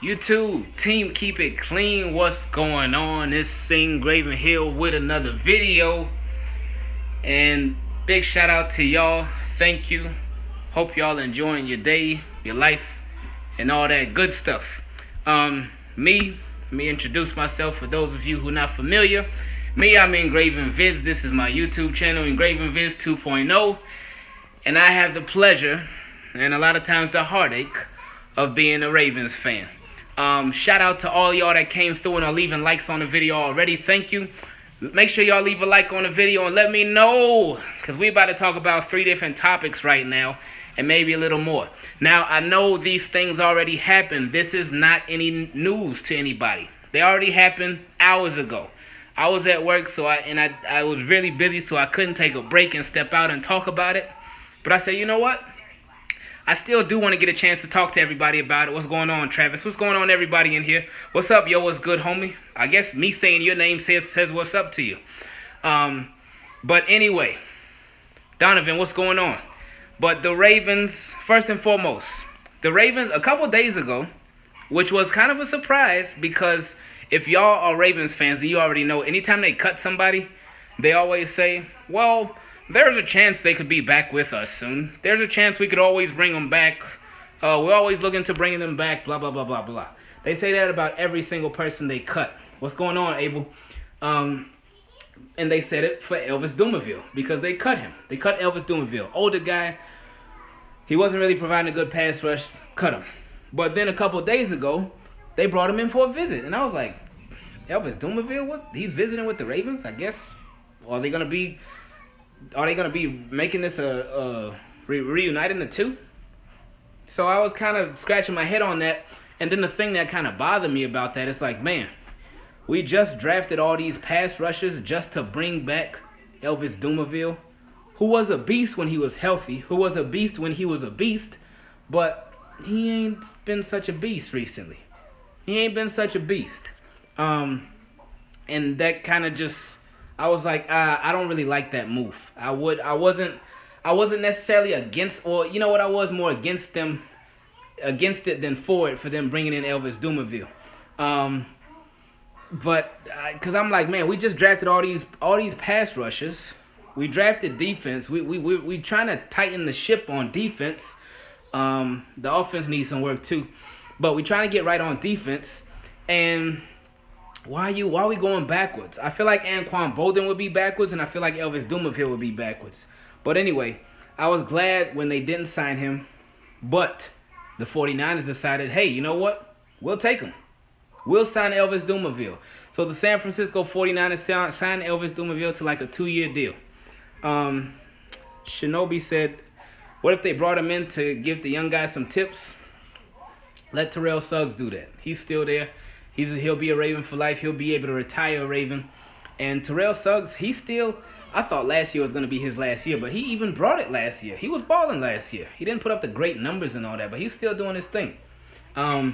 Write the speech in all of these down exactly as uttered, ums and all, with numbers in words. You too, team, keep it clean. What's going on? This Sing Graven Hill with another video, and big shout out to y'all. Thank you. Hope y'all enjoying your day, your life, and all that good stuff. Um, me, let me introduce myself for those of you who are not familiar. Me, I'm IngravenVids. This is my YouTube channel, IngravenVids two point oh, and I have the pleasure and a lot of times the heartache of being a Ravens fan. Um, shout out to all y'all that came through and are leaving likes on the video already. Thank you. Make sure y'all leave a like on the video and let me know, because we about to talk about three different topics right now and maybe a little more. Now, I know these things already happened. This is not any news to anybody. They already happened hours ago. I was at work, so I and I, I was really busy, so I couldn't take a break and step out and talk about it. But I said, you know what? I still do want to get a chance to talk to everybody about it. What's going on, Travis? What's going on, everybody in here? What's up, yo? What's good, homie? I guess me saying your name says says what's up to you. Um, but anyway, Donovan, what's going on? But the Ravens, first and foremost, the Ravens a couple days ago, which was kind of a surprise, because if y'all are Ravens fans, then you already know anytime they cut somebody, they always say, well, there's a chance they could be back with us soon. There's a chance we could always bring them back. Uh, we're always looking to bring them back, blah, blah, blah, blah, blah. They say that about every single person they cut. What's going on, Abel? Um, and they said it for Elvis Dumervil, because they cut him. They cut Elvis Dumervil. Older guy. He wasn't really providing a good pass rush. Cut him. But then a couple of days ago, they brought him in for a visit. And I was like, Elvis Dumervil? What? He's visiting with the Ravens? I guess. Are they going to be... Are they going to be making this a, a re reuniting the two? So I was kind of scratching my head on that. And then the thing that kind of bothered me about that is like, man, we just drafted all these pass rushers just to bring back Elvis Dumervil, who was a beast when he was healthy, who was a beast when he was a beast, but he ain't been such a beast recently. He ain't been such a beast. Um, and that kind of just... I was like, uh, I don't really like that move. I would, I wasn't, I wasn't necessarily against, or you know what, I was more against them, against it than for it, for them bringing in Elvis Dumervil. Um, but because I'm like, man, we just drafted all these, all these pass rushers. We drafted defense. We we we we trying to tighten the ship on defense. Um, the offense needs some work too, but we trying to get right on defense. And Why are you? Why are we going backwards? I feel like Anquan Bolden would be backwards, and I feel like Elvis Dumervil would be backwards. But anyway, I was glad when they didn't sign him, but the forty-niners decided, hey, you know what? We'll take him. We'll sign Elvis Dumervil. So the San Francisco forty-niners signed Elvis Dumervil to like a two-year deal. Um, Shinobi said, what if they brought him in to give the young guy some tips? Let Terrell Suggs do that. He's still there. He's, he'll be a Raven for life. He'll be able to retire a Raven. And Terrell Suggs, he still, I thought last year was going to be his last year, but he even brought it last year. He was balling last year. He didn't put up the great numbers and all that, but he's still doing his thing. Um,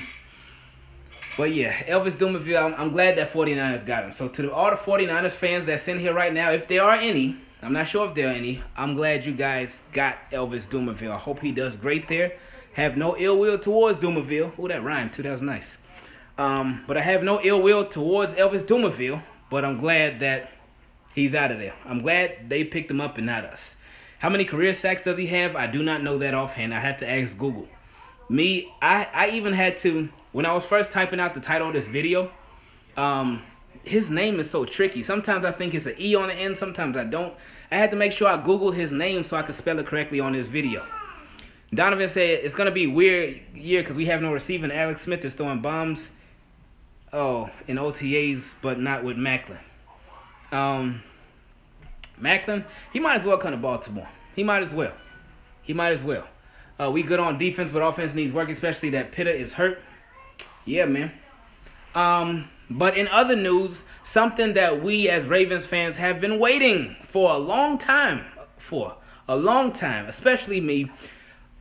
but yeah, Elvis Dumervil, I'm, I'm glad that forty-niners got him. So to the, all the forty-niners fans that's in here right now, if there are any, I'm not sure if there are any, I'm glad you guys got Elvis Dumervil. I hope he does great there. Have no ill will towards Dumervil. Oh, that rhymed too. That was nice. Um, but I have no ill will towards Elvis Dumervil, but I'm glad that he's out of there. I'm glad they picked him up and not us. How many career sacks does he have? I do not know that offhand. I have to ask Google. Me, I, I even had to, when I was first typing out the title of this video, um, his name is so tricky. Sometimes I think it's an E on the end, sometimes I don't. I had to make sure I Googled his name so I could spell it correctly on this video. Donovan said, it's going to be a weird year because we have no receiving. Alex Smith is throwing bombs. Oh, in O T As, but not with Maclin. Um, Maclin, he might as well come to Baltimore. He might as well. He might as well. Uh, we good on defense, but offense needs work, especially that Pitta is hurt. Yeah, man. Um, but in other news, something that we as Ravens fans have been waiting for a long time, for a long time, especially me,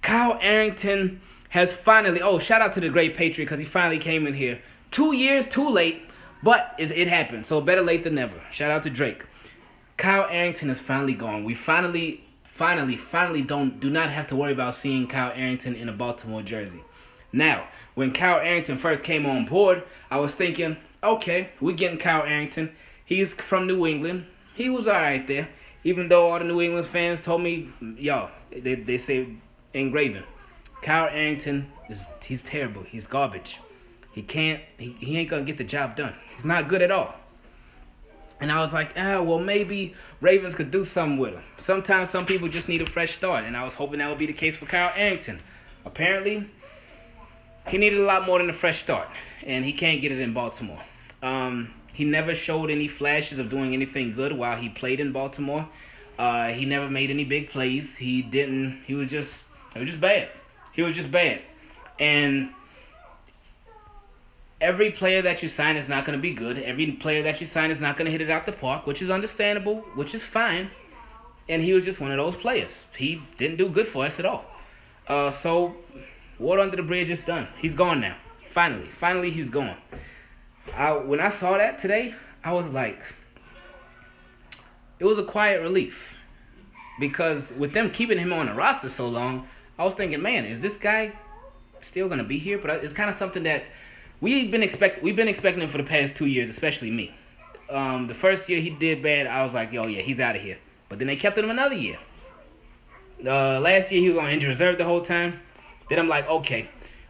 Kyle Arrington has finally, oh, shout out to the great Patriot because he finally came in here. Two years too late, but it happened. So better late than never. Shout out to Drake. Kyle Arrington is finally gone. We finally, finally, finally don't do not have to worry about seeing Kyle Arrington in a Baltimore jersey. Now, when Kyle Arrington first came on board, I was thinking, okay, we're getting Kyle Arrington. He's from New England. He was all right there, even though all the New England fans told me, yo, they, they say Engraven. Kyle Arrington, is he's terrible. He's garbage. He can't, he, he ain't going to get the job done. He's not good at all. And I was like, ah, well, maybe Ravens could do something with him. Sometimes some people just need a fresh start, and I was hoping that would be the case for Kyle Arrington. Apparently, he needed a lot more than a fresh start, and he can't get it in Baltimore. Um, he never showed any flashes of doing anything good while he played in Baltimore. Uh, he never made any big plays. He didn't. He was just, it was just bad. He was just bad. And every player that you sign is not going to be good. Every player that you sign is not going to hit it out the park, which is understandable, which is fine. And he was just one of those players. He didn't do good for us at all. Uh, so, water under the bridge is done. He's gone now. Finally. Finally, he's gone. I, when I saw that today, I was like, it was a quiet relief. Because with them keeping him on the roster so long, I was thinking, man, is this guy still going to be here? But it's kind of something that... We've been expect we've been expecting him for the past two years, especially me. Um, the first year he did bad, I was like, "Yo, yeah, he's out of here." But then they kept him another year. Uh, last year he was on injured reserve the whole time. Then I'm like, "Okay,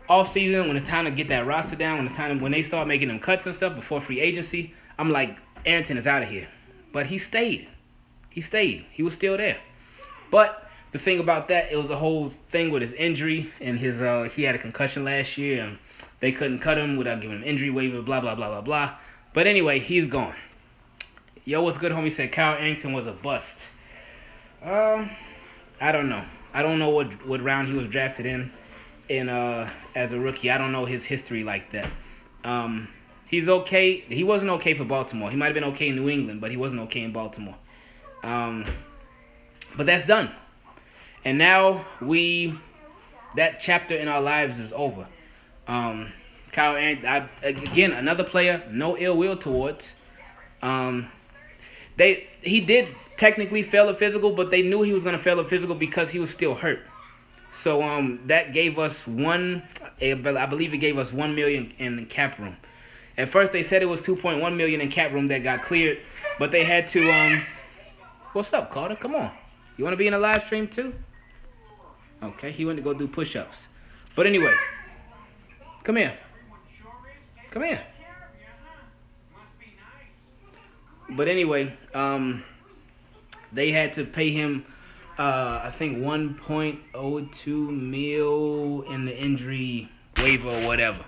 off season when it's time to get that roster down, when it's time to, when they start making them cuts and stuff before free agency, I'm like, Arrington is out of here." But he stayed. He stayed. He was still there. But the thing about that, it was a whole thing with his injury and his uh, he had a concussion last year and. They couldn't cut him without giving him injury waiver, blah, blah, blah, blah, blah. But anyway, he's gone. Yo, what's good, homie? Said Kyle Arrington was a bust. Um, I don't know. I don't know what, what round he was drafted in in uh, as a rookie. I don't know his history like that. Um, he's okay. He wasn't okay for Baltimore. He might have been okay in New England, but he wasn't okay in Baltimore. Um, but that's done. And now we... That chapter in our lives is over. Um, Kyle Arrington, I, again, another player, no ill will towards. Um, they He did technically fail a physical, but they knew he was going to fail a physical because he was still hurt. So um, that gave us one, I believe it gave us one million dollars in cap room. At first they said it was two point one million dollars in cap room that got cleared, but they had to, um, what's up, Carter? Come on. You want to be in a live stream too? Okay, he went to go do push-ups. But anyway... Come here. Come here. But anyway, um, they had to pay him, uh, I think, one point oh two mil in the injury waiver or whatever.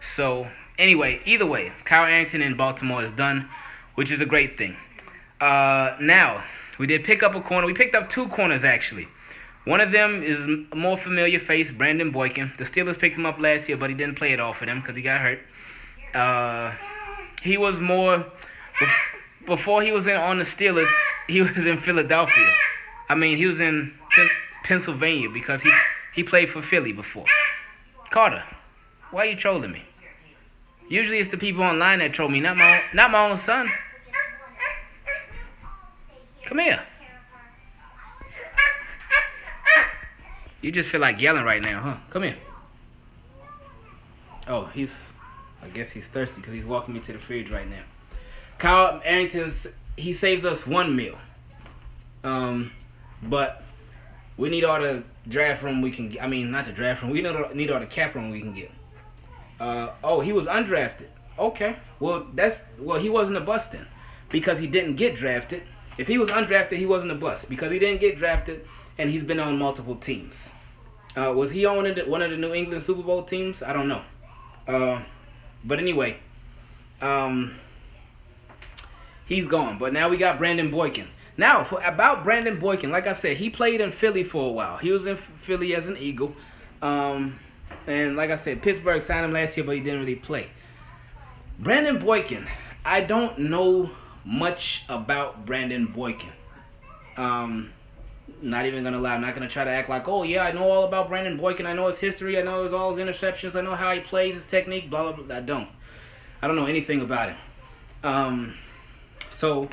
So, anyway, either way, Kyle Arrington in Baltimore is done, which is a great thing. Uh, now, we did pick up a corner. We picked up two corners, actually. One of them is a more familiar face, Brandon Boykin. The Steelers picked him up last year, but he didn't play at all for them because he got hurt. Uh, he was more... Before he was in on the Steelers, he was in Philadelphia. I mean, he was in Pennsylvania because he, he played for Philly before. Carter, why are you trolling me? Usually it's the people online that troll me, not my own, not my own son. Come here. You just feel like yelling right now, huh? Come here. Oh, he's... I guess he's thirsty because he's walking me to the fridge right now. Kyle Arrington's... He saves us one meal. Um, but we need all the draft room we can get. I mean, not the draft room. We need all the cap room we can get. Uh, oh, he was undrafted. Okay. Well, that's... Well, he wasn't a bust then because he didn't get drafted. If he was undrafted, he wasn't a bust because he didn't get drafted... And he's been on multiple teams. Uh, was he on one of the New England Super Bowl teams? I don't know. Uh, but anyway, um, he's gone. But now we got Brandon Boykin. Now, for, about Brandon Boykin, like I said, he played in Philly for a while. He was in Philly as an Eagle. Um, and like I said, Pittsburgh signed him last year, but he didn't really play. Brandon Boykin. I don't know much about Brandon Boykin. Um... Not even going to lie. I'm not going to try to act like, oh, yeah, I know all about Brandon Boykin. I know his history. I know all his interceptions. I know how he plays, his technique, blah, blah, blah. I don't. I don't know anything about him. Um, so,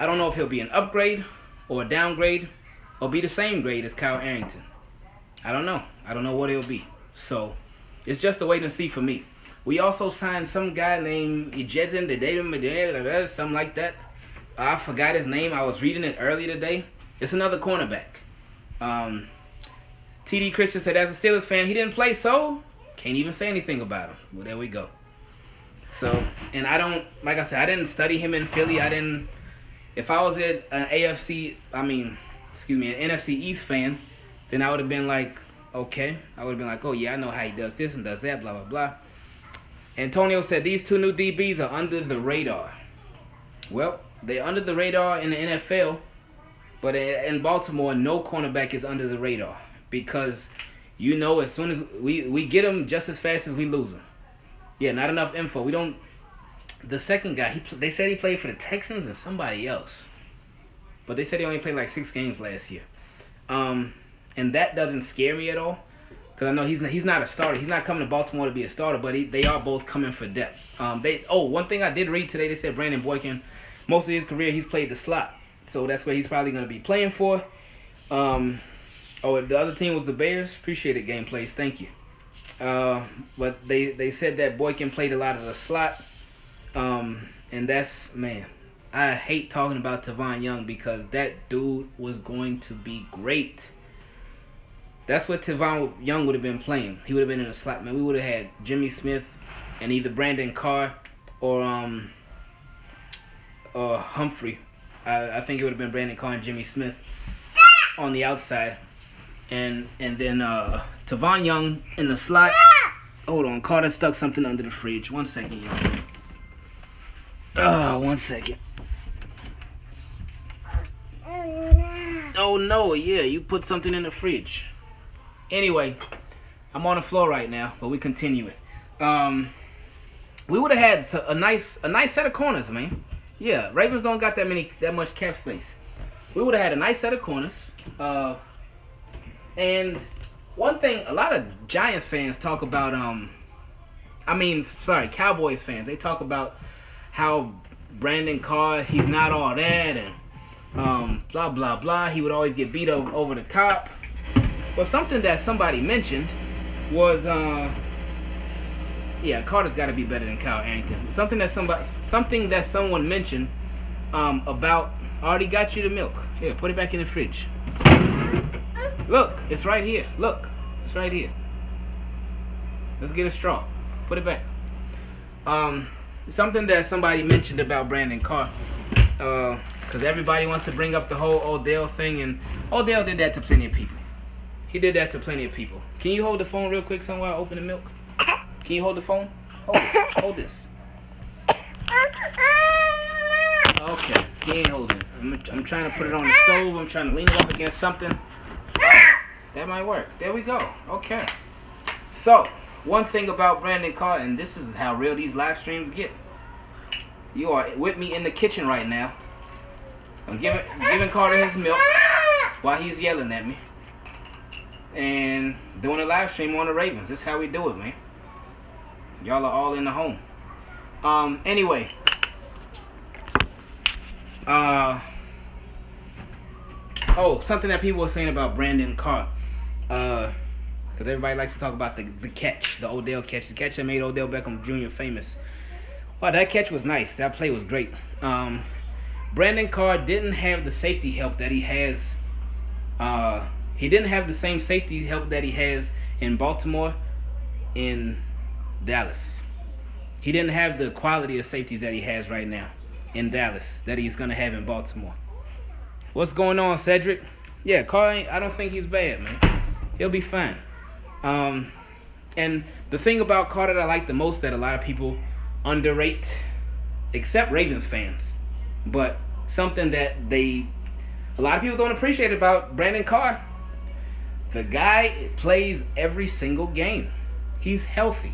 I don't know if he'll be an upgrade or a downgrade or be the same grade as Kyle Arrington. I don't know. I don't know what he'll be. So, It's just a wait and see for me. We also signed some guy named Ijezin, the David something like that. I forgot his name. I was reading it earlier today. It's another cornerback. Um, T D Christian said, as a Steelers fan, he didn't play, so can't even say anything about him. Well, there we go. So, and I don't, like I said, I didn't study him in Philly. I didn't, if I was an A F C, I mean, excuse me, an N F C East fan, then I would have been like, okay. I would have been like, oh, yeah, I know how he does this and does that, blah, blah, blah. Antonio said, these two new D Bs are under the radar. Well, they're under the radar in the N F L, but in Baltimore, no cornerback is under the radar because, you know, as soon as we, we get them just as fast as we lose them. Yeah, not enough info. We don't... The second guy, he, they said he played for the Texans and somebody else. But they said he only played like six games last year. Um, and that doesn't scare me at all. Because I know he's, he's not a starter. He's not coming to Baltimore to be a starter, but he, they are both coming for depth. Um, they Oh, one thing I did read today, they said Brandon Boykin, most of his career, he's played the slot. So that's where he's probably going to be playing for. Um, oh, the other team was the Bears. Appreciate it, Gameplays. Thank you. Uh, but they, they said that Boykin played a lot of the slot. Um, and that's, man, I hate talking about Tavon Young because that dude was going to be great. That's what Tavon Young would have been playing. He would have been in a slot, man. We would have had Jimmy Smith and either Brandon Carr or um or Humphrey. I, I think it would have been Brandon Carr and Jimmy Smith on the outside, and and then uh, Tavon Young in the slot. Hold on, Carter stuck something under the fridge. One second, y'all. Oh, one second. Oh no, yeah, you put something in the fridge. Anyway, I'm on the floor right now, but we continue it. Um, we would have had a nice, a nice set of corners, man. Yeah, Ravens don't got that many, that much cap space. We would have had a nice set of corners. Uh, and one thing, a lot of Giants fans talk about. Um, I mean, sorry, Cowboys fans. They talk about how Brandon Carr, he's not all that, and um, blah blah blah. He would always get beat over, over the top. But something that somebody mentioned was, uh, yeah, Carter's got to be better than Kyle Arrington. Something that somebody, something that someone mentioned um, about. I already got you the milk. Here, put it back in the fridge. Look, it's right here. Look, it's right here. Let's get a straw. Put it back. Um, something that somebody mentioned about Brandon Carr. Uh, because everybody wants to bring up the whole Odell thing, and Odell did that to plenty of people. He did that to plenty of people. Can you hold the phone real quick somewhere? Open the milk. Can you hold the phone? Hold it. Hold this. Okay. He ain't holding it. I'm, I'm trying to put it on the stove. I'm trying to lean it up against something. Oh, that might work. There we go. Okay. So, one thing about Brandon Carr, and this is how real these live streams get. You are with me in the kitchen right now. I'm giving, giving Carter his milk while he's yelling at me. And doing a live stream on the Ravens. That's how we do it, man. Y'all are all in the home. Um, anyway. Uh, oh, something that people were saying about Brandon Carr. Because uh, everybody likes to talk about the, the catch, the Odell catch. The catch that made Odell Beckham Junior famous. Wow, that catch was nice. That play was great. Um, Brandon Carr didn't have the safety help that he has... Uh, He didn't have the same safety help that he has in Baltimore, in Dallas. He didn't have the quality of safeties that he has right now in Dallas that he's going to have in Baltimore. What's going on, Cedric? Yeah, Carr, ain't, I don't think he's bad, man. He'll be fine. Um, and the thing about Carr that I like the most that a lot of people underrate, except Ravens fans, but something that they, a lot of people don't appreciate about Brandon Carr, the guy plays every single game. He's healthy.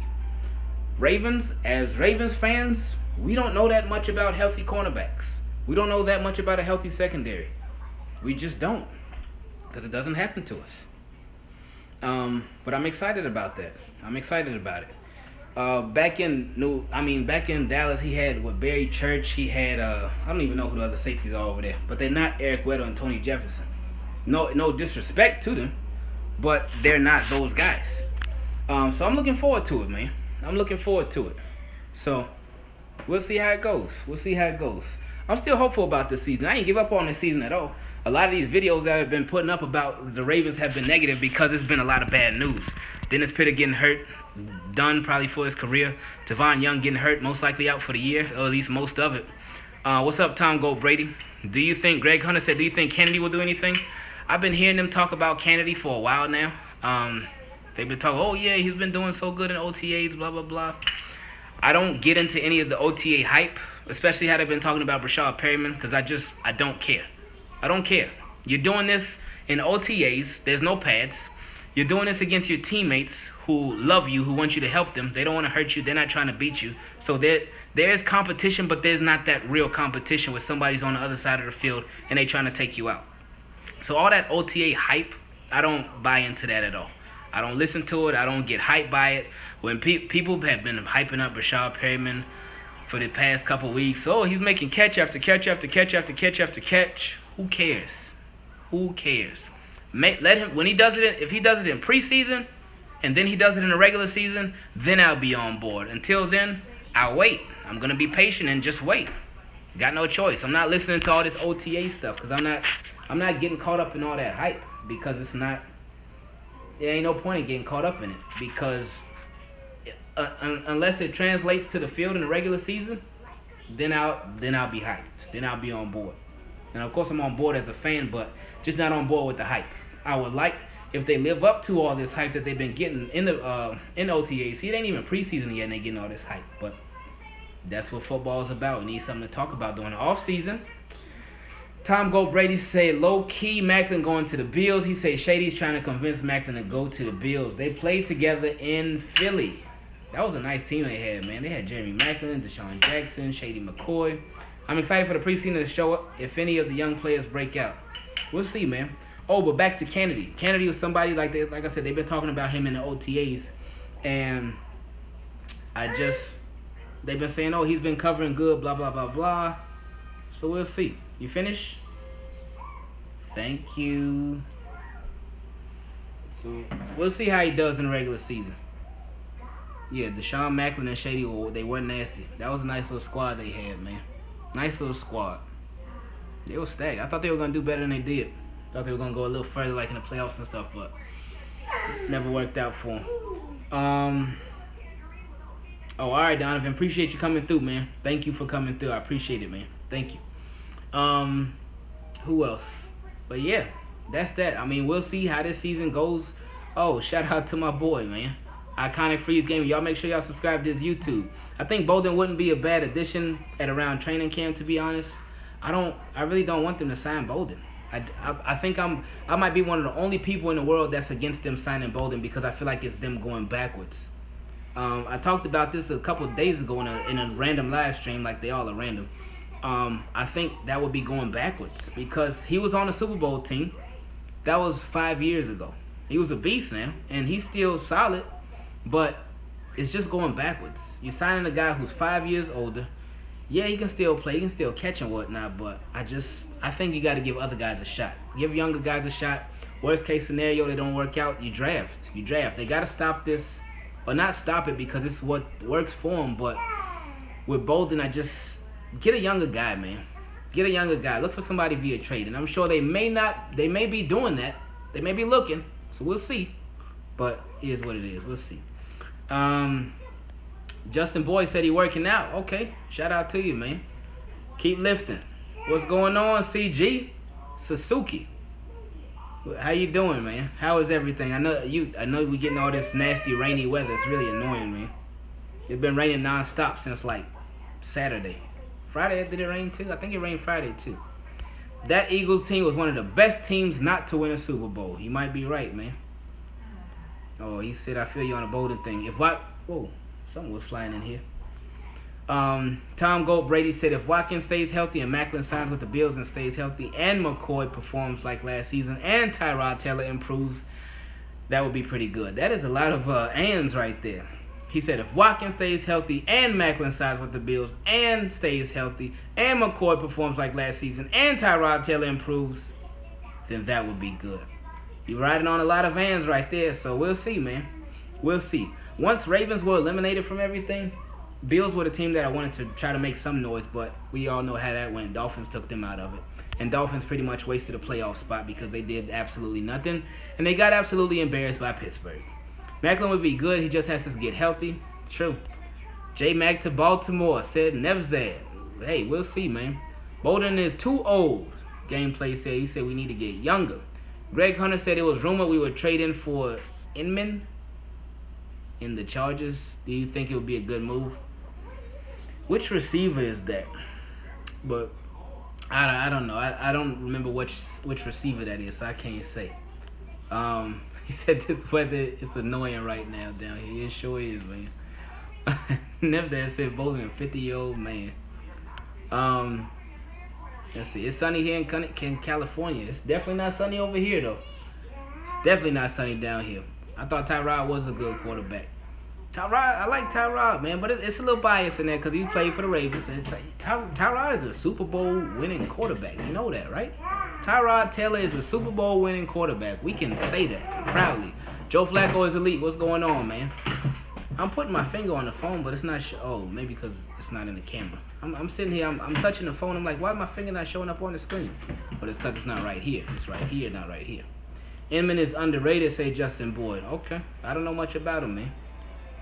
Ravens, as Ravens fans, we don't know that much about healthy cornerbacks. We don't know that much about a healthy secondary. We just don't, because it doesn't happen to us. Um, but I'm excited about that. I'm excited about it. Uh, back in New, I mean, back in Dallas, he had with Barry Church. He had uh, I don't even know who the other safeties are over there, but they're not Eric Weddle and Tony Jefferson. No, no disrespect to them. But they're not those guys. Um, so I'm looking forward to it, man. I'm looking forward to it. So we'll see how it goes. We'll see how it goes. I'm still hopeful about this season. I ain't give up on this season at all. A lot of these videos that I've been putting up about the Ravens have been negative because it's been a lot of bad news. Dennis Pitta getting hurt, done probably for his career. Tavon Young getting hurt, most likely out for the year, or at least most of it. Uh, what's up, Tom Gold Brady? Do you think, Greg Hunter said, do you think Kennedy will do anything? I've been hearing them talk about Kennedy for a while now. Um, they've been talking, oh yeah, he's been doing so good in O T As, blah, blah, blah. I don't get into any of the O T A hype, especially how they've been talking about Rashad Perriman, because I just, I don't care. I don't care. You're doing this in O T As. There's no pads. You're doing this against your teammates who love you, who want you to help them. They don't want to hurt you. They're not trying to beat you. So there, there is competition, but there's not that real competition where somebody's on the other side of the field and they're trying to take you out. So all that O T A hype, I don't buy into that at all. I don't listen to it. I don't get hyped by it. When pe people have been hyping up Rashad Perriman for the past couple weeks, oh, he's making catch after catch after catch after catch after catch. Who cares? Who cares? May, let him when he does it. If he does it in preseason, and then he does it in the regular season, then I'll be on board. Until then, I'll wait. I'm gonna be patient and just wait. Got no choice. I'm not listening to all this O T A stuff because I'm not. I'm not getting caught up in all that hype because it's not. There ain't no point in getting caught up in it because uh, un unless it translates to the field in the regular season, then I'll then I'll be hyped. Then I'll be on board. And of course, I'm on board as a fan, but just not on board with the hype. I would like if they live up to all this hype that they've been getting in the uh, in O T As. See, it ain't even preseason yet, and they're getting all this hype. But that's what football is about. We need something to talk about during the offseason. Tom Gold Brady said, low-key, Maclin going to the Bills. He said Shady's trying to convince Maclin to go to the Bills. They played together in Philly. That was a nice team they had, man. They had Jeremy Maclin, Deshaun Jackson, Shady McCoy. I'm excited for the preseason to show up if any of the young players break out. We'll see, man. Oh, but back to Kennedy. Kennedy was somebody, like they, like I said, they've been talking about him in the O T As. And I just, they've been saying, oh, he's been covering good, blah, blah, blah, blah. So we'll see. You finish? Thank you. So we'll see how he does in the regular season. Yeah, Deshaun Maclin and Shady, they were nasty. That was a nice little squad they had, man. Nice little squad. They were stacked. I thought they were going to do better than they did. Thought they were going to go a little further, like in the playoffs and stuff, but never worked out for them. Um, oh, all right, Donovan. Appreciate you coming through, man. Thank you for coming through. I appreciate it, man. Thank you. Um, who else? But, yeah, that's that. I mean, we'll see how this season goes. Oh, shout out to my boy, man. Iconic Freeze Gaming. Y'all make sure y'all subscribe to his YouTube. I think Bolden wouldn't be a bad addition at around training camp, to be honest. I don't. I really don't want them to sign Bolden. I, I, I think I'm. I might be one of the only people in the world that's against them signing Bolden because I feel like it's them going backwards. Um, I talked about this a couple of days ago in a, in a random live stream, like they all are random. Um, I think that would be going backwards because he was on the Super Bowl team. That was five years ago. He was a beast now, and he's still solid, but it's just going backwards. You're signing a guy who's five years older. Yeah, he can still play. He can still catch and whatnot. But I just, I think you got to give other guys a shot. Give younger guys a shot. Worst case scenario, they don't work out. You draft. You draft. They got to stop this, or not stop it because it's what works for them. But with Bolden, I just get a younger guy, man. Get a younger guy. Look for somebody via trade, and I'm sure they may not. They may be doing that. They may be looking. So we'll see. But it is what it is. We'll see. Um, Justin Boyd said he working out. Okay, shout out to you, man. Keep lifting. What's going on, C G Suzuki? How you doing, man? How is everything? I know you. I know we getting all this nasty rainy weather. It's really annoying, man. It's been raining nonstop since like Saturday. Friday did it rain too? I think it rained Friday too. That Eagles team was one of the best teams not to win a Super Bowl. You might be right, man. Oh, he said, I feel you on the Bolden thing. If what? Whoa, something was flying in here. Um, Tom Gold Brady said, if Watkins stays healthy and Maclin signs with the Bills and stays healthy and McCoy performs like last season and Tyrod Taylor improves, that would be pretty good. That is a lot of uh, ands right there. He said, if Watkins stays healthy and Maclin signs with the Bills and stays healthy and McCoy performs like last season and Tyrod Taylor improves, then that would be good. You're riding on a lot of vans right there, so we'll see, man. we'll see. Once Ravens were eliminated from everything, Bills were the team that I wanted to try to make some noise, but we all know how that went. Dolphins took them out of it. And Dolphins pretty much wasted a playoff spot because they did absolutely nothing. And they got absolutely embarrassed by Pittsburgh. Maclin would be good. He just has to get healthy. True. J-Mac to Baltimore, said Nevzad. Hey, we'll see, man. Bolden is too old. Gameplay said, you said we need to get younger. Greg Hunter said it was rumored we would trade in for Inman in the Chargers. Do you think it would be a good move? Which receiver is that? But I, I don't know. I, I don't remember which which receiver that is, so I can't say. Um, he said this weather is annoying right now down here. It sure is, man. Never said bowling a fifty-year-old man. Um, let's see. It's sunny here in California. It's definitely not sunny over here, though. It's definitely not sunny down here. I thought Tyrod was a good quarterback. Tyrod, I like Tyrod, man, but it's, it's a little bias in there because he played for the Ravens. And Ty, Ty, Tyrod is a Super Bowl winning quarterback. You know that, right? Tyrod Taylor is a Super Bowl winning quarterback. We can say that proudly. Joe Flacco is elite. What's going on, man? I'm putting my finger on the phone, but it's not sh oh, maybe because it's not in the camera. I'm, I'm sitting here. I'm, I'm touching the phone. I'm like, why is my finger not showing up on the screen? But it's because it's not right here. It's right here, not right here. Inman is underrated, say Justin Boyd. Okay. I don't know much about him, man.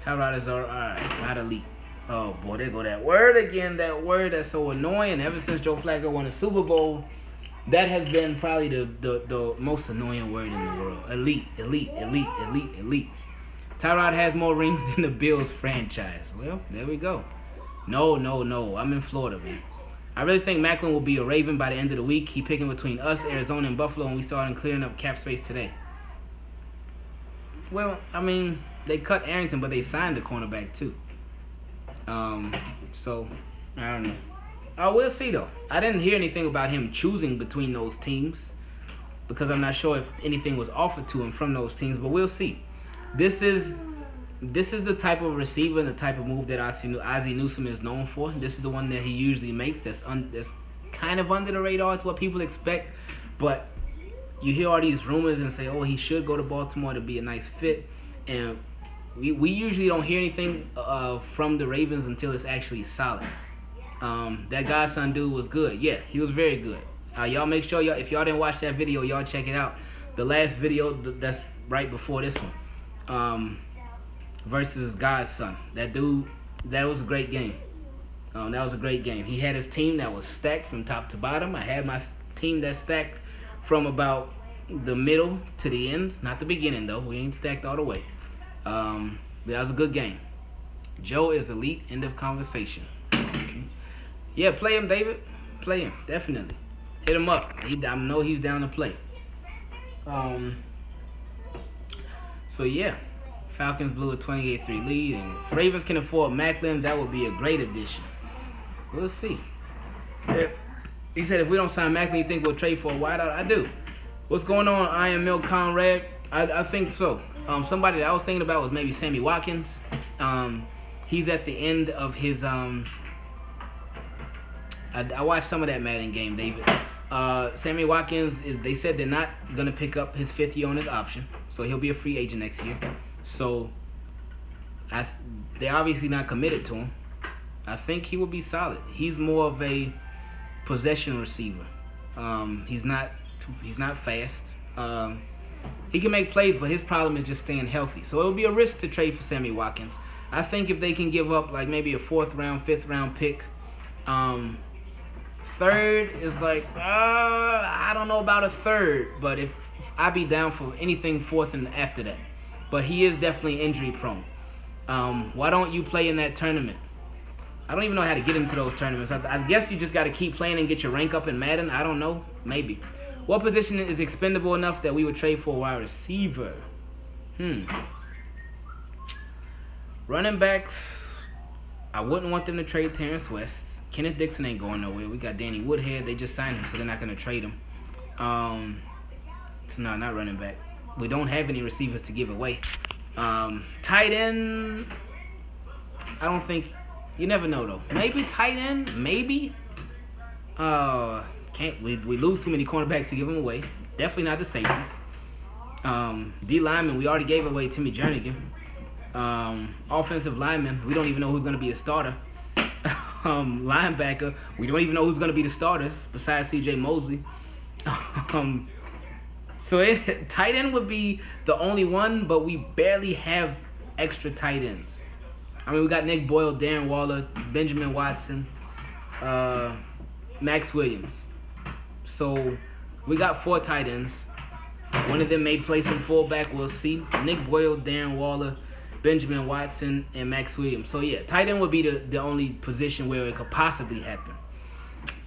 Tyrod is all right, not elite. Oh, boy, there go that word again, that word that's so annoying. Ever since Joe Flacco won the Super Bowl, that has been probably the, the, the most annoying word in the world. Elite, elite, elite, elite, elite. Tyrod has more rings than the Bills franchise. Well, there we go. No, no, no, I'm in Florida, man. I really think Maclin will be a Raven by the end of the week. He picking between us, Arizona, and Buffalo, and we starting clearing up cap space today. Well, I mean... they cut Arrington, but they signed the cornerback, too. Um, so, I don't know. Oh, we'll see, though. I didn't hear anything about him choosing between those teams because I'm not sure if anything was offered to him from those teams, but we'll see. This is this is the type of receiver and the type of move that Ozzie Newsome is known for. This is the one that he usually makes that's, un, that's kind of under the radar. It's what people expect, but you hear all these rumors and say, oh, he should go to Baltimore to be a nice fit, and... We, we usually don't hear anything uh, from the Ravens until it's actually solid. Um, that Godson dude was good. Yeah, he was very good. Uh, y'all make sure, y'all if y'all didn't watch that video, y'all check it out. The last video th that's right before this one. Um, versus Godson. That dude, that was a great game. Um, that was a great game. He had his team that was stacked from top to bottom. I had my team that stacked from about the middle to the end. Not the beginning, though. We ain't stacked all the way. Um, that was a good game. Joe is elite. End of conversation. Okay. Yeah, play him, David. Play him, definitely. Hit him up. He, I know he's down to play. Um. So yeah, Falcons blew a twenty-eight three lead, and if Ravens can afford Maclin, that would be a great addition. We'll see. If, he said if we don't sign Maclin, you think we'll trade for a wideout? I do. What's going on? I am Mil Conrad. I, I think so. Um, somebody that I was thinking about was maybe Sammy Watkins. Um, he's at the end of his... Um, I, I watched some of that Madden game, David. Uh, Sammy Watkins, is they said they're not going to pick up his fifth year on his option. So he'll be a free agent next year. So I th they're obviously not committed to him. I think he will be solid. He's more of a possession receiver. Um, he's not, he's not fast. Um... He can make plays, but his problem is just staying healthy. So it would be a risk to trade for Sammy Watkins. I think if they can give up, like, maybe a fourth round, fifth round pick. Um, third is like, uh, I don't know about a third, but if, if I'd be down for anything fourth and after that. But he is definitely injury prone. Um, why don't you play in that tournament? I don't even know how to get into those tournaments. I, I guess you just got to keep playing and get your rank up in Madden. I don't know. Maybe. What position is expendable enough that we would trade for a wide receiver? Hmm. Running backs, I wouldn't want them to trade Terrence West. Kenneth Dixon ain't going nowhere. We got Danny Woodhead. They just signed him, so they're not going to trade him. Um, so no, not running back. We don't have any receivers to give away. Um, tight end, I don't think. You never know, though. Maybe tight end. Maybe. Uh... Can't we, we lose too many cornerbacks to give them away. Definitely not the safeties. Um, D lineman, we already gave away Timmy Jernigan. Um, offensive lineman, we don't even know who's going to be a starter. um, linebacker, we don't even know who's going to be the starters besides C J Mosley. um, so it, tight end would be the only one, but we barely have extra tight ends. I mean, we got Nick Boyle, Darren Waller, Benjamin Watson, uh, Maxx Williams. So we got four tight ends. One of them may play some fullback. We'll see. Nick Boyle, Darren Waller, Benjamin Watson, and Maxx Williams. So, yeah, tight end would be the, the only position where it could possibly happen.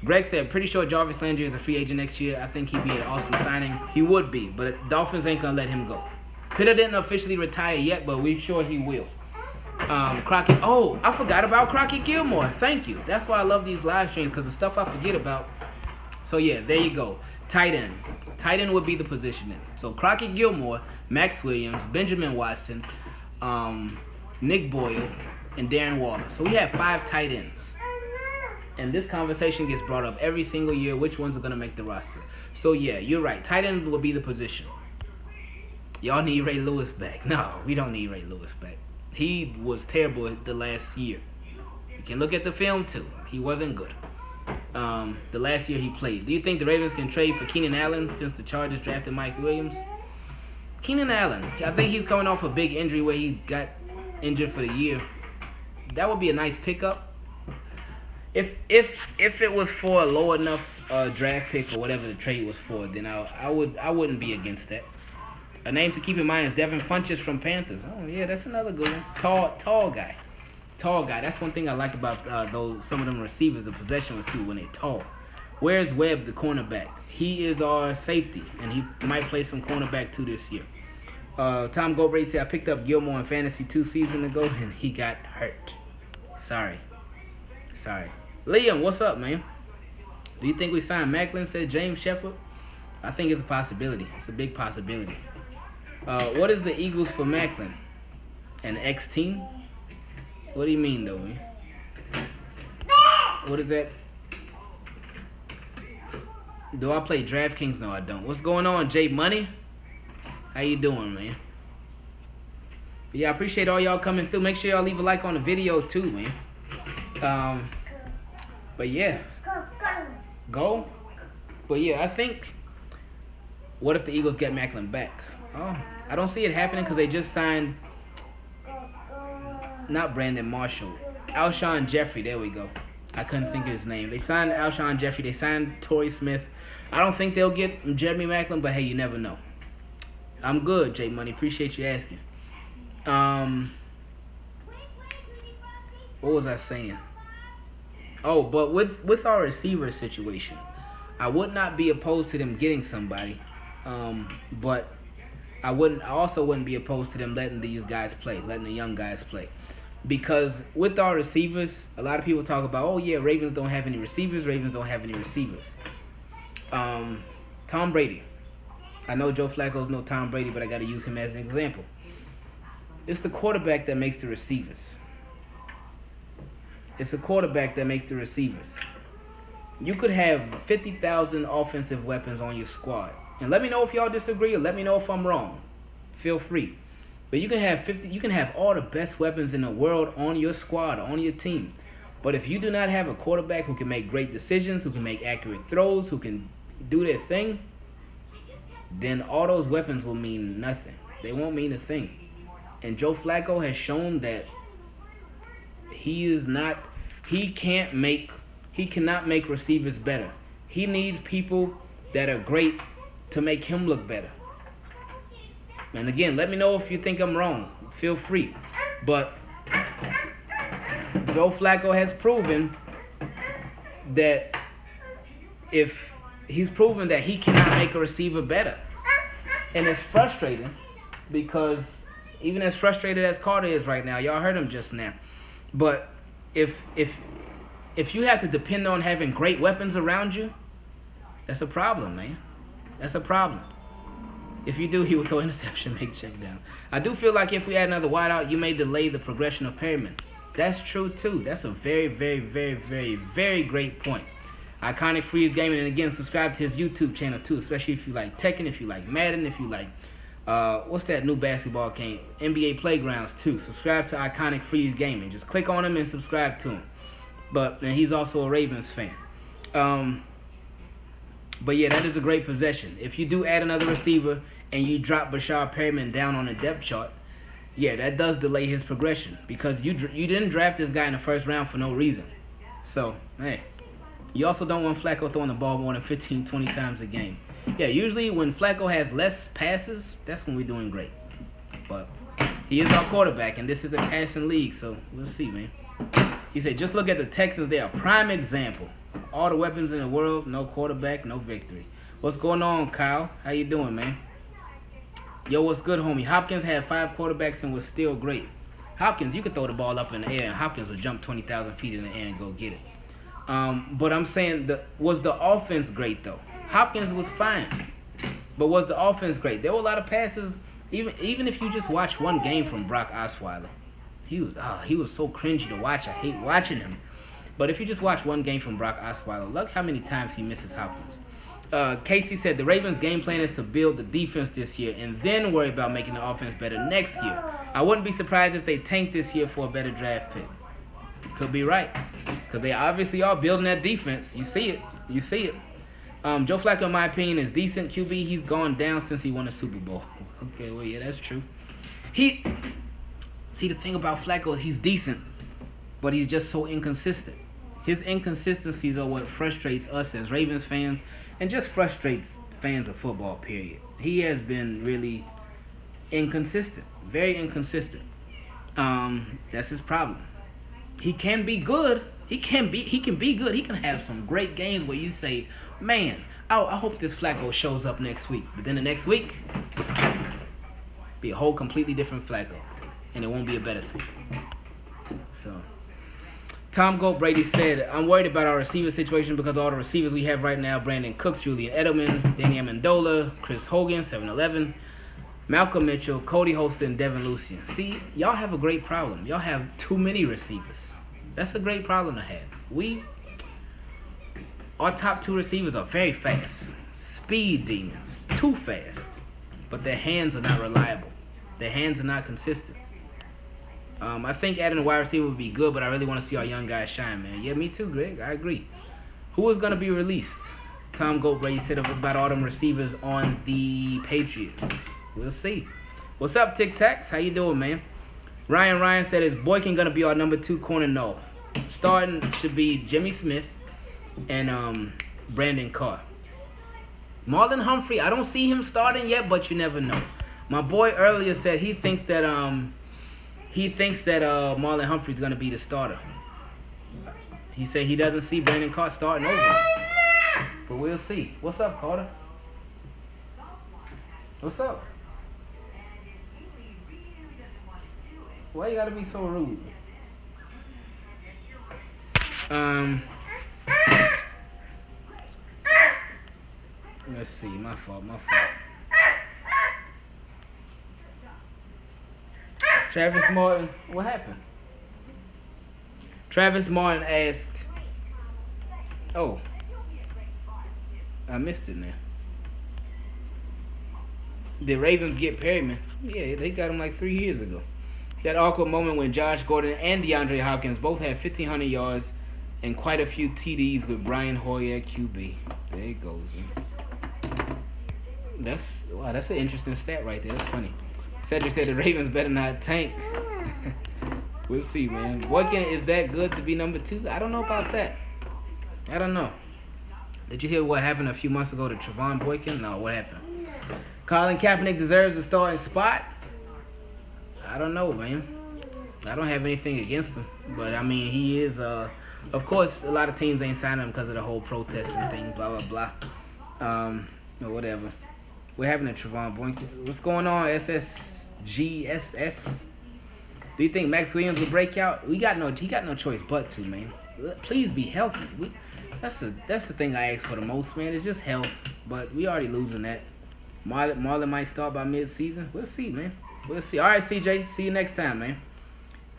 Greg said, pretty sure Jarvis Landry is a free agent next year. I think he'd be an awesome signing. He would be, but Dolphins ain't going to let him go. Pitta didn't officially retire yet, but we're sure he will. Um, Crockett. Oh, I forgot about Crockett Gillmore. Thank you. That's why I love these live streams, because the stuff I forget about. So, yeah, there you go. Tight end. Tight end would be the position then. So, Crockett Gillmore, Maxx Williams, Benjamin Watson, um, Nick Boyle, and Darren Waller. So, we have five tight ends. And this conversation gets brought up every single year. Which ones are going to make the roster? So, yeah, you're right. Tight end will be the position. Y'all need Ray Lewis back. No, we don't need Ray Lewis back. He was terrible the last year. You can look at the film, too. He wasn't good. Um, the last year he played. Do you think the Ravens can trade for Keenan Allen since the Chargers drafted Mike Williams? Keenan Allen, I think he's coming off a big injury where he got injured for the year. That would be a nice pickup. If if if it was for a low enough uh, draft pick or whatever the trade was for, then I I would I wouldn't be against that. A name to keep in mind is Devin Funchess from Panthers. Oh yeah, that's another good one. Tall tall guy. Tall guy. That's one thing I like about uh, though some of them receivers. The possession was too when they tall. Where's Webb, the cornerback? He is our safety, and he might play some cornerback too this year. Uh, Tom Goldberg said, I picked up Gilmore in fantasy two seasons ago, and he got hurt. Sorry. Sorry. Liam, what's up, man? Do you think we signed Maclin, said James Shepard? I think it's a possibility. It's a big possibility. Uh, what is the Eagles for Maclin? An X team? What do you mean, though, man? What is that? Do I play DraftKings? No, I don't. What's going on, Jay Money? How you doing, man? But yeah, I appreciate all y'all coming through. Make sure y'all leave a like on the video, too, man. Um, but, yeah. Go? But, yeah, I think... What if the Eagles get Maclin back? Oh, I don't see it happening because they just signed... Not Brandon Marshall. Alshon Jeffrey. There we go. I couldn't think of his name. They signed Alshon Jeffrey. They signed Torrey Smith. I don't think they'll get Jeremy Maclin, but hey, you never know. I'm good, Jay Money. Appreciate you asking. Um, what was I saying? Oh, but with, with our receiver situation, I would not be opposed to them getting somebody, um, but I wouldn't. I also wouldn't be opposed to them letting these guys play, letting the young guys play. Because with our receivers, a lot of people talk about, oh, yeah, Ravens don't have any receivers. Ravens don't have any receivers. Um, Tom Brady. I know Joe Flacco's no Tom Brady, but I got to use him as an example. It's the quarterback that makes the receivers. It's the quarterback that makes the receivers. You could have fifty thousand offensive weapons on your squad. And let me know if y'all disagree or let me know if I'm wrong. Feel free. But you can have fifty. You can have all the best weapons in the world on your squad, on your team. But if you do not have a quarterback who can make great decisions, who can make accurate throws, who can do their thing, then all those weapons will mean nothing. They won't mean a thing. And Joe Flacco has shown that he is not. He can't make. He cannot make receivers better. He needs people that are great to make him look better. And again, let me know if you think I'm wrong. Feel free. But Joe Flacco has proven that if he's proven that he cannot make a receiver better. And it's frustrating because even as frustrated as Carter is right now, y'all heard him just now. But if if if you have to depend on having great weapons around you, that's a problem, man. That's a problem. If you do, he will throw interception, make check down. I do feel like if we add another wideout, you may delay the progression of Perriman. That's true, too. That's a very, very, very, very, very great point. Iconic Freeze Gaming, and again, subscribe to his YouTube channel, too, especially if you like Tekken, if you like Madden, if you like Uh, what's that new basketball game? N B A Playgrounds two. Subscribe to Iconic Freeze Gaming. Just click on him and subscribe to him. But and he's also a Ravens fan. Um, but yeah, that is a great possession. If you do add another receiver and you drop Rashad Perriman down on the depth chart, yeah, that does delay his progression because you you didn't draft this guy in the first round for no reason. So, hey, you also don't want Flacco throwing the ball more than fifteen, twenty times a game. Yeah, usually when Flacco has less passes, that's when we're doing great. But he is our quarterback, and this is a passing league, so we'll see, man. He said, just look at the Texans. They are a prime example. All the weapons in the world, no quarterback, no victory. What's going on, Kyle? How you doing, man? Yo, what's good, homie? Hopkins had five quarterbacks and was still great. Hopkins, you could throw the ball up in the air, and Hopkins will jump twenty thousand feet in the air and go get it. Um, but I'm saying, the, was the offense great, though? Hopkins was fine, but was the offense great? There were a lot of passes. Even even if you just watch one game from Brock Osweiler, he was oh, he was so cringy to watch. I hate watching him. But if you just watch one game from Brock Osweiler, look how many times he misses Hopkins. Uh, Casey said the Ravens' game plan is to build the defense this year and then worry about making the offense better next year. I wouldn't be surprised if they tank this year for a better draft pick. Could be right, because they obviously are building that defense. You see it. You see it. Um, Joe Flacco, in my opinion, is decent Q B. He's gone down since he won the Super Bowl. Okay, well, yeah, that's true. He, see, the thing about Flacco is he's decent, but he's just so inconsistent. His inconsistencies are what frustrates us as Ravens fans and just frustrates fans of football, period. He has been really inconsistent, very inconsistent. Um, that's his problem. He can be good. He can be, he can be good. He can have some great games where you say, man, oh, I hope this Flacco shows up next week. But then the next week, be a whole completely different Flacco. And it won't be a better thing. So, Tom Gold Brady said, I'm worried about our receiver situation because all the receivers we have right now, Brandon Cooks, Julian Edelman, Danny Amendola, Chris Hogan, seven eleven, Malcolm Mitchell, Cody Holston, Devin Lucian. See, y'all have a great problem. Y'all have too many receivers. That's a great problem to have. We... Our top two receivers are very fast. Speed demons. Too fast. But their hands are not reliable. Their hands are not consistent. Um, I think adding a wide receiver would be good, but I really want to see our young guys shine, man. Yeah, me too, Greg. I agree. Who is going to be released? Tom Goldberg said about all them receivers on the Patriots. We'll see. What's up, Tic Tacs? How you doing, man? Ryan Ryan said, is Boykin going to be our number two corner? No. Starting should be Jimmy Smith. And um, Brandon Carr. Marlon Humphrey, I don't see him starting yet, but you never know. My boy earlier said he thinks that um, he thinks that uh, Marlon Humphrey's gonna be the starter. He said he doesn't see Brandon Carr starting over, but we'll see. What's up, Carter? What's up? Why you gotta be so rude? Um. Let's see, my fault, my fault. Travis Martin, what happened? Travis Martin asked, oh, I missed it now. Did Ravens get Perryman? Yeah, they got him like three years ago. That awkward moment when Josh Gordon and DeAndre Hopkins both had fifteen hundred yards and quite a few T Ds with Brian Hoyer at Q B. There it goes, man. That's wow, that's an interesting stat right there. That's funny. Cedric said the Ravens better not tank. We'll see, man. Boykin is that good to be number two? I don't know about that. I don't know. Did you hear what happened a few months ago to Trevone Boykin? No, what happened? Colin Kaepernick deserves a starting spot? I don't know, man. I don't have anything against him. But, I mean, he is, uh, of course, a lot of teams ain't signing him because of the whole protesting thing, blah, blah, blah. Um, or whatever. We're having a Trevone Boykin. What's going on, S S G S S? Do you think Maxx Williams will break out? We got no, he got no choice but to, man. Please be healthy. We, that's the that's the thing I ask for the most, man. It's just health. But we already losing that. Marlon, Marlon might start by mid-season. We'll see, man. We'll see. All right, C J. See you next time, man.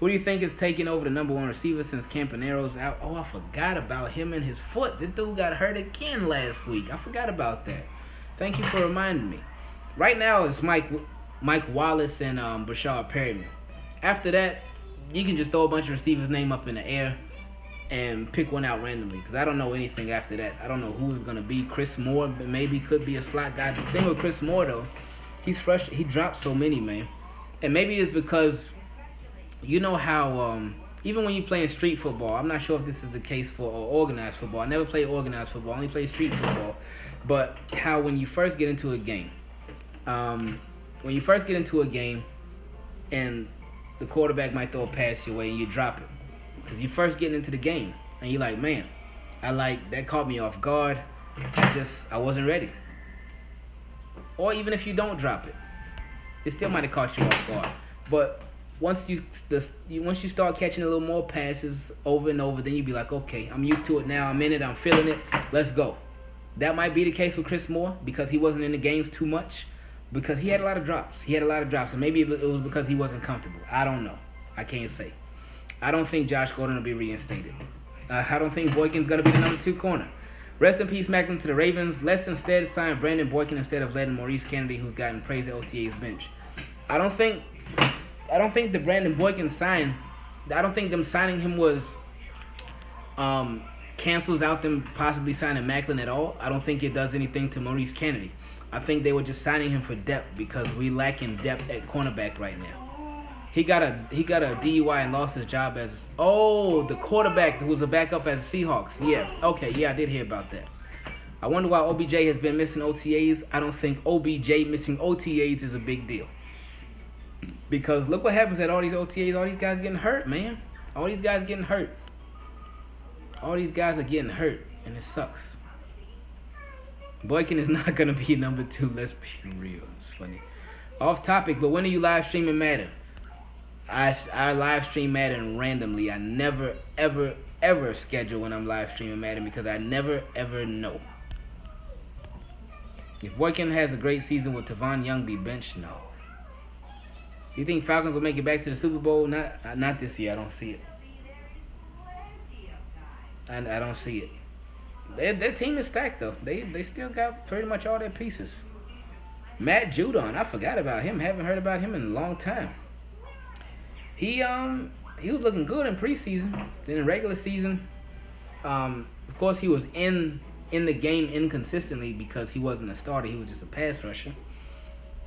Who do you think is taking over the number one receiver since Campanero's out? Oh, I forgot about him and his foot. The dude got hurt again last week. I forgot about that. Thank you for reminding me. Right now, it's Mike Mike Wallace and um, Rashad Perriman. After that, you can just throw a bunch of receivers' name up in the air and pick one out randomly, because I don't know anything after that. I don't know who is going to be. Chris Moore maybe could be a slot guy. The thing with Chris Moore, though, he's fresh. He dropped so many, man. And maybe it's because, you know how, um, even when you're playing street football, I'm not sure if this is the case for organized football. I never played organized football. I only played street football. But how when you first get into a game, um, when you first get into a game and the quarterback might throw a pass your way and you drop it, because you first getting into the game and you're like, man, I like that caught me off guard. I just, I wasn't ready. Or even if you don't drop it, it still might have caught you off guard. But once you the, once you start catching a little more passes over and over, then you'd be like, okay, I'm used to it now. I'm in it. I'm feeling it. Let's go. That might be the case with Chris Moore because he wasn't in the games too much, because he had a lot of drops. He had a lot of drops, and maybe it was because he wasn't comfortable. I don't know. I can't say. I don't think Josh Gordon will be reinstated. Uh, I don't think Boykin's going to be the number two corner. Rest in peace, Maclin, to the Ravens. Let's instead sign Brandon Boykin instead of letting Maurice Kennedy, who's gotten praise at O T A's bench. I don't think I don't think the Brandon Boykin sign, I don't think them signing him was um, cancels out them possibly signing Maclin at all. I don't think it does anything to Maurice Kennedy. I think they were just signing him for depth because we lacking depth at cornerback right now. He got a he got a D U I and lost his job as oh the quarterback who was a backup as the Seahawks. Yeah, okay, yeah, I did hear about that. I wonder why O B J has been missing O T As. I don't think O B J missing O T As is a big deal, because look what happens at all these O T As. All these guys getting hurt, man. All these guys getting hurt. All these guys are getting hurt, and it sucks. Boykin is not gonna be number two. Let's be real. It's funny. Off topic, but when are you live streaming Madden? I, I live stream Madden randomly. I never, ever, ever schedule when I'm live streaming Madden because I never, ever know. If Boykin has a great season, will Tavon Young be benched? No. You think Falcons will make it back to the Super Bowl? Not, not this year. I don't see it. I, I don't see it. Their, their team is stacked, though. They, they still got pretty much all their pieces. Matt Judon. I forgot about him. Haven't heard about him in a long time. He um he was looking good in preseason. Then in regular season, um of course he was in in the game inconsistently because he wasn't a starter. He was just a pass rusher.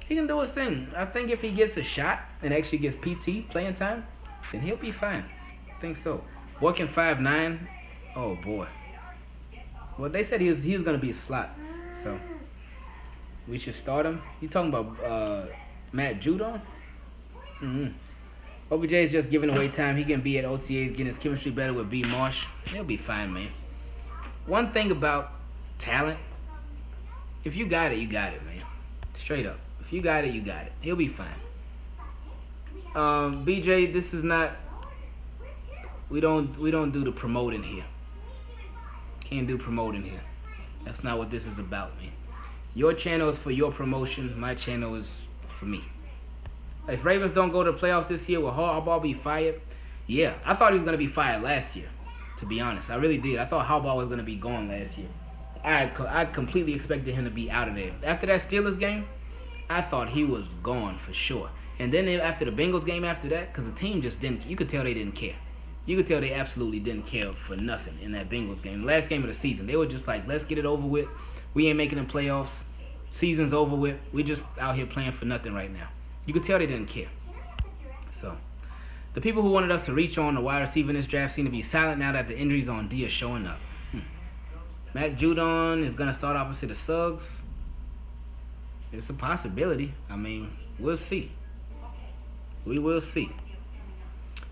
He can do his thing. I think if he gets a shot and actually gets P T playing time, then he'll be fine. I think so. Boykin five nine. Oh boy. Well, they said he was he was gonna be a slot, so we should start him. You talking about uh Matt Judon? Mm-hmm. O B J is just giving away time. He can be at O T As, getting his chemistry better with B. Marsh. He'll be fine, man. One thing about talent, if you got it, you got it, man. Straight up. If you got it, you got it. He'll be fine. Um, B J, this is not... We don't, we don't do the promoting here. Can't do promoting here. That's not what this is about, man. Your channel is for your promotion. My channel is for me. If Ravens don't go to the playoffs this year, will Harbaugh be fired? Yeah, I thought he was going to be fired last year, to be honest. I really did. I thought Harbaugh was going to be gone last year. I, I completely expected him to be out of there. After that Steelers game, I thought he was gone for sure. And then after the Bengals game after that, because the team just didn't, you could tell they didn't care. You could tell they absolutely didn't care for nothing in that Bengals game. The last game of the season, they were just like, let's get it over with. We ain't making the playoffs. Season's over with. We just out here playing for nothing right now. You could tell they didn't care. So, the people who wanted us to reach on the wide receiver in this draft seem to be silent now that the injuries on D are showing up. Hmm. Matt Judon is going to start opposite of Suggs. It's a possibility. I mean, we'll see. We will see.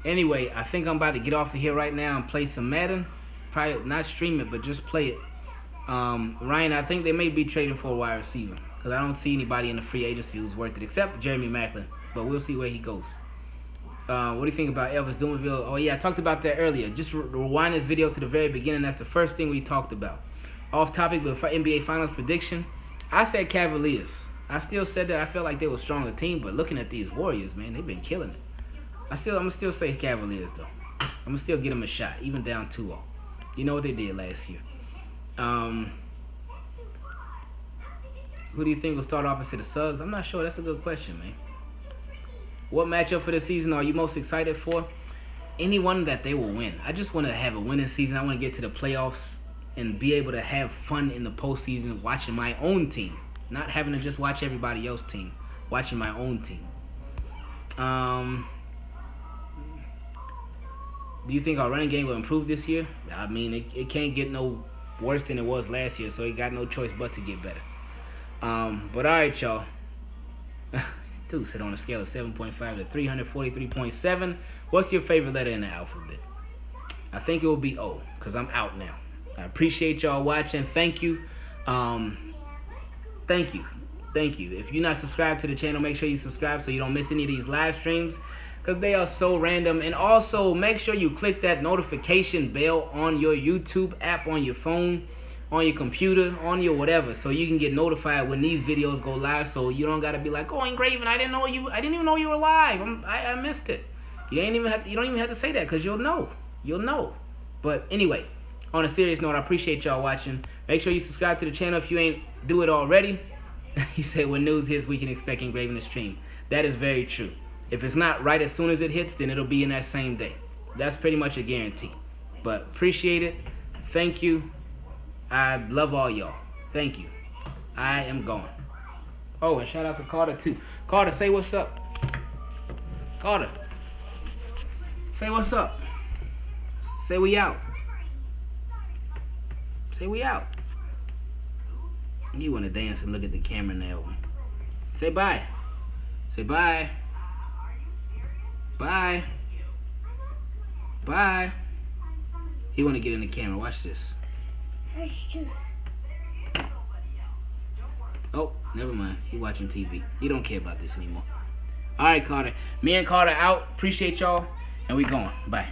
Anyway, I think I'm about to get off of here right now and play some Madden. Probably not stream it, but just play it. Um, Ryan, I think they may be trading for a wide receiver. Because I don't see anybody in the free agency who's worth it except Jeremy Maclin. But we'll see where he goes. Uh, what do you think about Elvis Dumervil? Oh, yeah, I talked about that earlier. Just re rewind this video to the very beginning. That's the first thing we talked about. Off topic, but for N B A Finals prediction, I said Cavaliers. I still said that I felt like they were a stronger team. But looking at these Warriors, man, they've been killing it. I still, I'm going to still say Cavaliers, though. I'm going to still give them a shot, even down two oh. You know what they did last year. Um... Who do you think will start opposite of Suggs? I'm not sure. That's a good question, man. What matchup for the season are you most excited for? Anyone that they will win. I just want to have a winning season. I want to get to the playoffs and be able to have fun in the postseason watching my own team. Not having to just watch everybody else's team. Watching my own team. Um, do you think our running game will improve this year? I mean, it, it can't get no worse than it was last year, so it got no choice but to get better. Um, but all right, y'all. Dude said on a scale of seven point five to three hundred forty-three point seven, what's your favorite letter in the alphabet? I think it will be O, because I'm out now. I appreciate y'all watching. Thank you. Um, thank you. Thank you. If you're not subscribed to the channel, make sure you subscribe so you don't miss any of these live streams, because they are so random. And also, make sure you click that notification bell on your YouTube app, on your phone, on your computer, on your whatever, so you can get notified when these videos go live, so you don't gotta be like, "Oh, Engraven, I didn't know you. I didn't even know you were live. I'm, I, I missed it." You ain't even have to, you don't even have to say that, because you'll know. You'll know. But anyway, on a serious note, I appreciate y'all watching. Make sure you subscribe to the channel if you ain't do it already. He said, "When news hits, we can expect Engraven to stream." That is very true. If it's not right as soon as it hits, then it'll be in that same day. That's pretty much a guarantee. But appreciate it. Thank you. I love all y'all. Thank you. I am going. Oh, and shout out to Carter, too. Carter, say what's up. Carter, say what's up. Say we out. Say we out. You want to dance and look at the camera now. Say bye. Say bye. Bye. Bye. He want to get in the camera. Watch this. Oh, never mind. He watching T V. He don't care about this anymore. All right, Carter. Me and Carter out. Appreciate y'all. And we going. Bye.